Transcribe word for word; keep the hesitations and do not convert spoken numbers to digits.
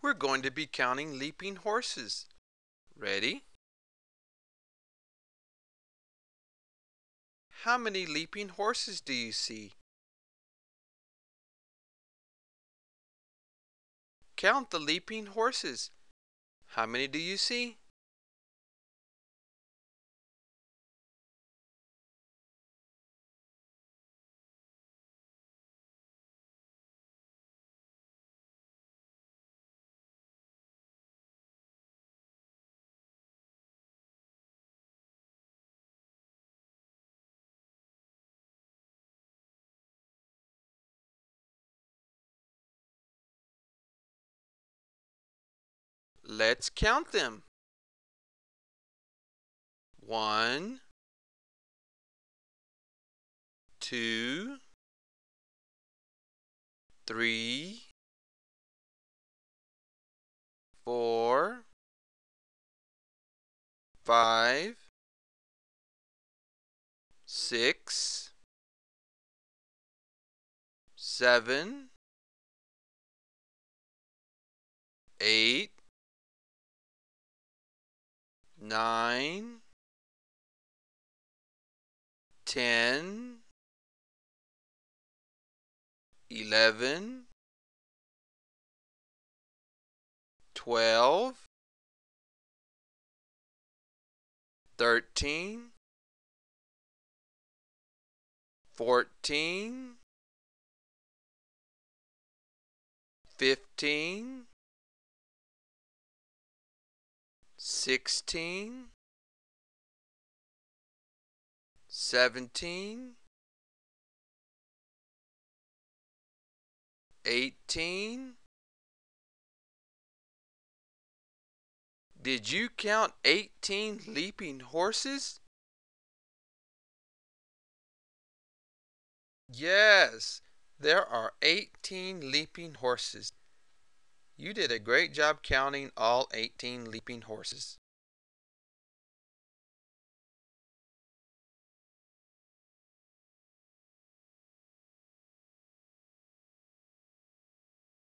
We're going to be counting leaping horses. Ready? How many leaping horses do you see? Count the leaping horses. How many do you see? Let's count them. One, two, three, four, five, six, seven, eight, nine, ten, eleven, twelve, thirteen, fourteen, fifteen, sixteen, seventeen, eighteen. Did you count eighteen leaping horses? Yes, there are eighteen leaping horses. You did a great job counting all eighteen leaping horses.